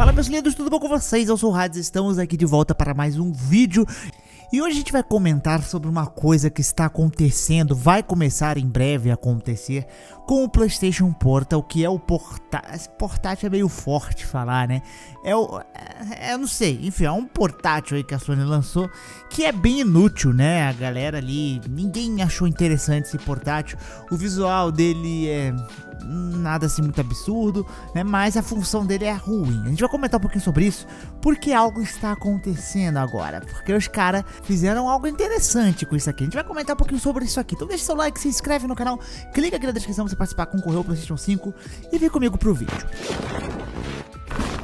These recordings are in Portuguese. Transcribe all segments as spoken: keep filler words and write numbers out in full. Fala meus lindos, tudo bom com vocês? Eu sou o Hades, estamos aqui de volta para mais um vídeo. E hoje a gente vai comentar sobre uma coisa que está acontecendo, vai começar em breve a acontecer com o PlayStation Portal, que é o portátil. Esse portátil é meio forte falar, né? É o... eu não sei, enfim, é um portátil aí que a Sony lançou, que é bem inútil, né? A galera ali, ninguém achou interessante esse portátil, o visual dele é... nada assim muito absurdo, né? Mas a função dele é ruim. A gente vai comentar um pouquinho sobre isso, porque algo está acontecendo agora, porque os caras fizeram algo interessante com isso aqui. A gente vai comentar um pouquinho sobre isso aqui. Então deixa seu like, se inscreve no canal, clica aqui na descrição para você participar, concorrer ao PlayStation cinco e vem comigo pro vídeo.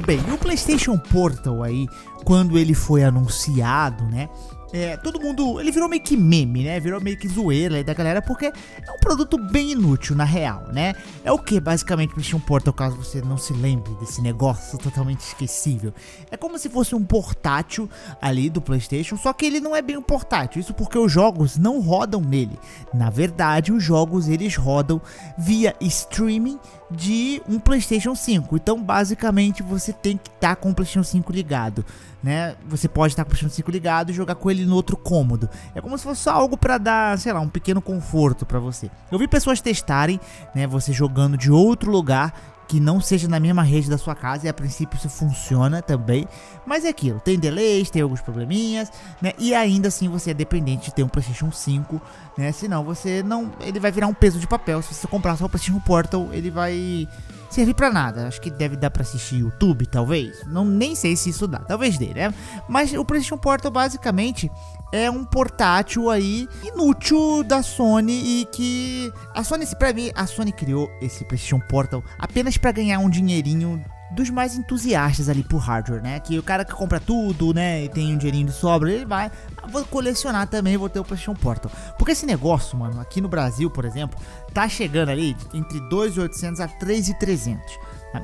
Bem, o PlayStation Portal aí, quando ele foi anunciado, né? É, todo mundo, ele virou meio que meme, né, virou meio que zoeira aí da galera, porque é um produto bem inútil na real, né, é o que basicamente o PlayStation Portal, caso você não se lembre desse negócio totalmente esquecível, é como se fosse um portátil ali do PlayStation, só que ele não é bem um portátil, isso porque os jogos não rodam nele, na verdade os jogos eles rodam via streaming de um PlayStation cinco, então basicamente você tem que estar com o PlayStation cinco ligado, né, você pode estar com o PlayStation cinco ligado e jogar com ele ele no outro cômodo, é como se fosse só algo para dar, sei lá, um pequeno conforto para você. Eu vi pessoas testarem, né, você jogando de outro lugar que não seja na mesma rede da sua casa, e a princípio isso funciona também, mas é aquilo, tem delays, tem alguns probleminhas, né, e ainda assim você é dependente de ter um PlayStation cinco, né, senão você não, ele vai virar um peso de papel. Se você comprar só o PlayStation Portal, ele vai servir pra nada. Acho que deve dar pra assistir YouTube, talvez, não, nem sei se isso dá, talvez dê, né, mas o PlayStation Portal basicamente é um portátil aí inútil da Sony, e que a Sony, pra mim, a Sony criou esse PlayStation Portal apenas pra ganhar um dinheirinho dos mais entusiastas ali por hardware, né, que o cara que compra tudo, né, e tem um dinheirinho de sobra, ele vai, vou colecionar também, vou ter o PlayStation Portal, porque esse negócio, mano, aqui no Brasil, por exemplo, tá chegando ali entre dois mil e oitocentos a três mil e trezentos,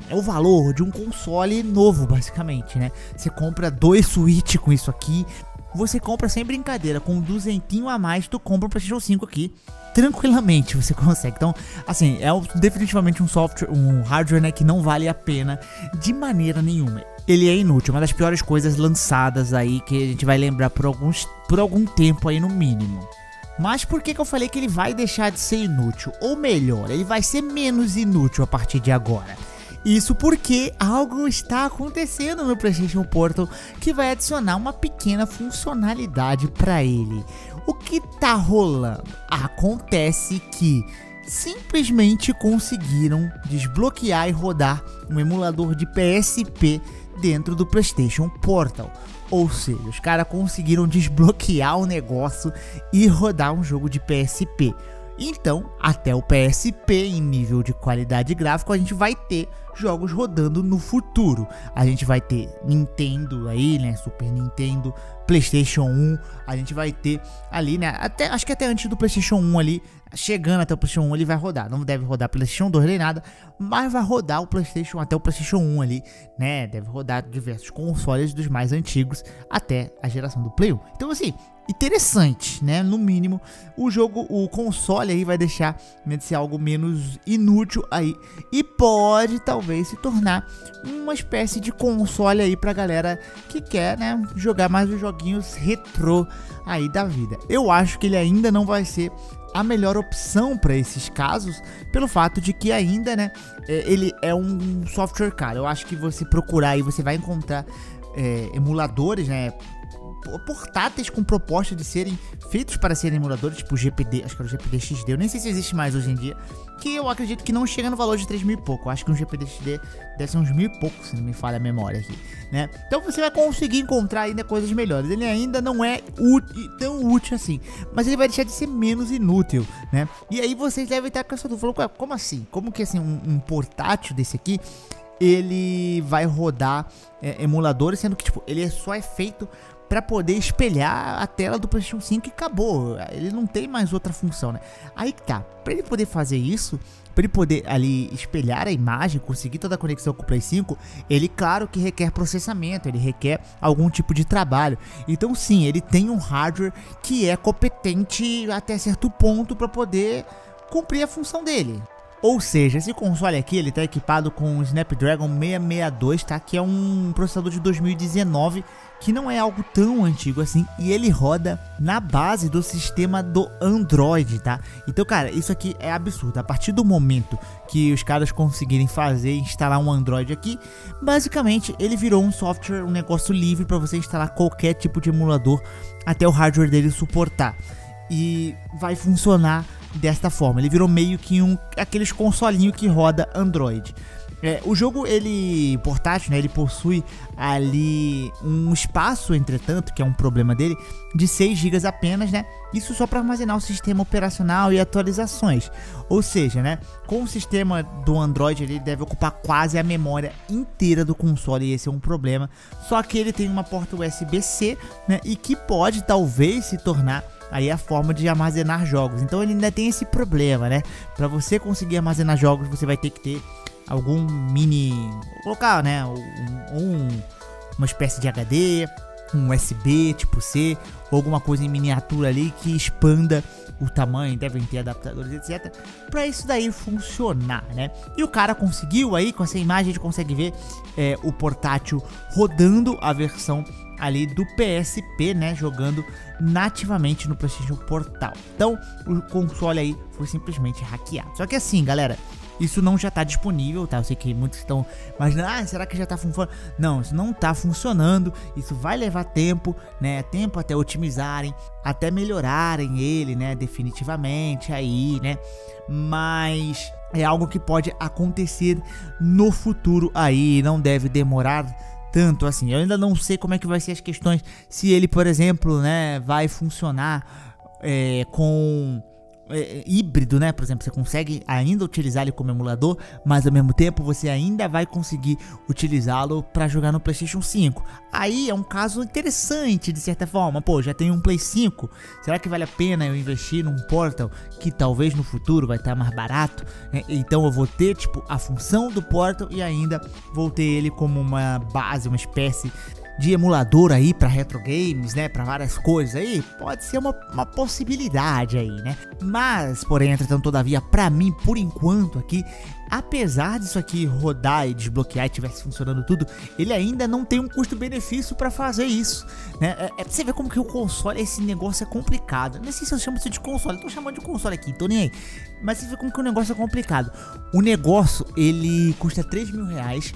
é o valor de um console novo, basicamente, né, você compra dois Switch com isso aqui, você compra sem brincadeira, com um duzentinho a mais, tu compra o PlayStation cinco aqui, tranquilamente você consegue. Então, assim, é definitivamente um software, um hardware, né, que não vale a pena de maneira nenhuma. Ele é inútil, uma das piores coisas lançadas aí, que a gente vai lembrar por, alguns, por algum tempo aí no mínimo. Mas por que que eu falei que ele vai deixar de ser inútil? Ou melhor, ele vai ser menos inútil a partir de agora. Isso porque algo está acontecendo no PlayStation Portal que vai adicionar uma pequena funcionalidade para ele. O que tá rolando? Acontece que simplesmente conseguiram desbloquear e rodar um emulador de P S P dentro do PlayStation Portal. Ou seja, os caras conseguiram desbloquear o negócio e rodar um jogo de P S P. Então, até o P S P, em nível de qualidade gráfica, a gente vai ter jogos rodando no futuro. A gente vai ter Nintendo aí, né, Super Nintendo, PlayStation um, a gente vai ter ali, né, até, acho que até antes do PlayStation um ali, chegando até o PlayStation um ele vai rodar, não deve rodar PlayStation dois nem nada, mas vai rodar o PlayStation até o PlayStation um ali, né, deve rodar diversos consoles dos mais antigos até a geração do Play um, então assim, interessante, né, no mínimo, o jogo, o console aí vai deixar de ser algo menos inútil aí, e pode talvez se tornar uma espécie de console aí pra galera que quer, né, jogar mais os joguinhos retrô aí da vida. Eu acho que ele ainda não vai ser a melhor opção para esses casos, pelo fato de que ainda, né, ele é um software caro. Eu acho que você procurar e você vai encontrar é, emuladores, né, portáteis com proposta de serem feitos para serem emuladores, tipo G P D, acho que era o G P D X D, eu nem sei se existe mais hoje em dia, que eu acredito que não chega no valor de três mil e pouco, eu acho que um G P D X D deve ser uns mil e pouco, se não me falha a memória aqui, né, então você vai conseguir encontrar ainda coisas melhores, ele ainda não é tão útil assim, mas ele vai deixar de ser menos inútil, né, e aí vocês devem estar com essa dúvida, como assim, como que assim, um, um portátil desse aqui, ele vai rodar é, emuladores, sendo que tipo, ele só é feito para poder espelhar a tela do PlayStation cinco e acabou, ele não tem mais outra função, né? Aí que tá, para ele poder fazer isso, para ele poder ali espelhar a imagem, conseguir toda a conexão com o Play cinco, ele claro que requer processamento, ele requer algum tipo de trabalho, então sim, ele tem um hardware que é competente até certo ponto para poder cumprir a função dele. Ou seja, esse console aqui, ele tá equipado com o Snapdragon seiscentos e sessenta e dois, tá? Que é um processador de dois mil e dezenove, que não é algo tão antigo assim, e ele roda na base do sistema do Android, tá? Então, cara, isso aqui é absurdo. A partir do momento que os caras conseguirem fazer, instalar um Android aqui, basicamente ele virou um software, um negócio livre para você instalar qualquer tipo de emulador até o hardware dele suportar. E vai funcionar desta forma. Ele virou meio que um aqueles consolinho que roda Android. É, o jogo, ele portátil, né, ele possui ali um espaço, entretanto, que é um problema dele, de seis gigas apenas, né? Isso só para armazenar o sistema operacional e atualizações. Ou seja, né, com o sistema do Android, ele deve ocupar quase a memória inteira do console, e esse é um problema. Só que ele tem uma porta U S B C, né, e que pode talvez se tornar aí a forma de armazenar jogos. Então ele ainda tem esse problema, né? Para você conseguir armazenar jogos, você vai ter que ter algum mini, colocar, né, um, um, uma espécie de H D, um U S B tipo C, alguma coisa em miniatura ali que expanda o tamanho, devem ter adaptadores, etcétera, para isso daí funcionar, né? E o cara conseguiu aí, com essa imagem a gente consegue ver é, o portátil rodando a versão ali do P S P, né, jogando nativamente no PlayStation Portal. Então o console aí foi simplesmente hackeado. Só que assim, galera, isso não já está disponível, tá? Eu sei que muitos estão imaginando, ah, será que já está funcionando? Não, isso não está funcionando, isso vai levar tempo, né? Tempo até otimizarem, até melhorarem ele, né? Definitivamente aí, né? Mas é algo que pode acontecer no futuro aí, não deve demorar tanto assim. Eu ainda não sei como é que vai ser as questões, se ele, por exemplo, né, vai funcionar é, com... É, híbrido, né? Por exemplo, você consegue ainda utilizar ele como emulador, mas ao mesmo tempo você ainda vai conseguir utilizá-lo para jogar no PlayStation cinco. Aí é um caso interessante de certa forma. Pô, já tem um Play cinco, será que vale a pena eu investir num Portal que talvez no futuro vai estar mais barato, né? Então eu vou ter tipo a função do Portal e ainda vou ter ele como uma base, uma espécie de emulador aí para retro games, né, para várias coisas aí, pode ser uma, uma possibilidade aí, né? Mas, porém, entretanto, todavia, para mim, por enquanto aqui, apesar disso aqui rodar e desbloquear e tivesse funcionando tudo, ele ainda não tem um custo-benefício para fazer isso, né? É, é pra você ver como que o console, esse negócio é complicado. Não sei se eu chamo isso de console, eu tô chamando de console aqui, tô nem aí. Mas você vê como que o negócio é complicado. O negócio, ele custa três mil reais.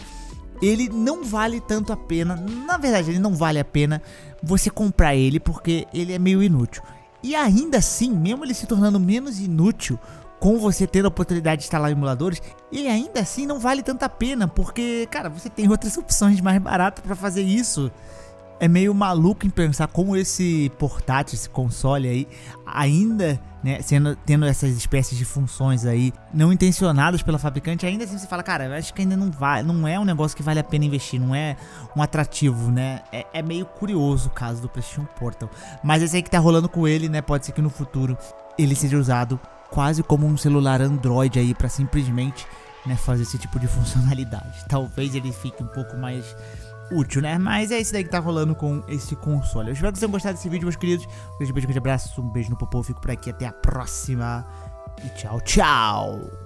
Ele não vale tanto a pena, na verdade ele não vale a pena você comprar ele, porque ele é meio inútil. E ainda assim, mesmo ele se tornando menos inútil, com você ter a oportunidade de instalar emuladores, ele ainda assim não vale tanta pena, porque, cara, você tem outras opções mais baratas para fazer isso. É meio maluco em pensar como esse portátil, esse console aí, ainda, né, sendo, tendo essas espécies de funções aí não intencionadas pela fabricante, ainda assim você fala, cara, eu acho que ainda não vai, não é um negócio que vale a pena investir, não é um atrativo, né? É, é meio curioso o caso do PlayStation Portal. Mas esse aí que tá rolando com ele, né? Pode ser que no futuro ele seja usado quase como um celular Android aí para simplesmente, né, fazer esse tipo de funcionalidade. Talvez ele fique um pouco mais útil, né? Mas é isso daí que tá rolando com esse console. Eu espero que vocês tenham gostado desse vídeo, meus queridos. Um beijo, um beijo, um abraço, um beijo no popô. Eu fico por aqui, até a próxima. E tchau, tchau!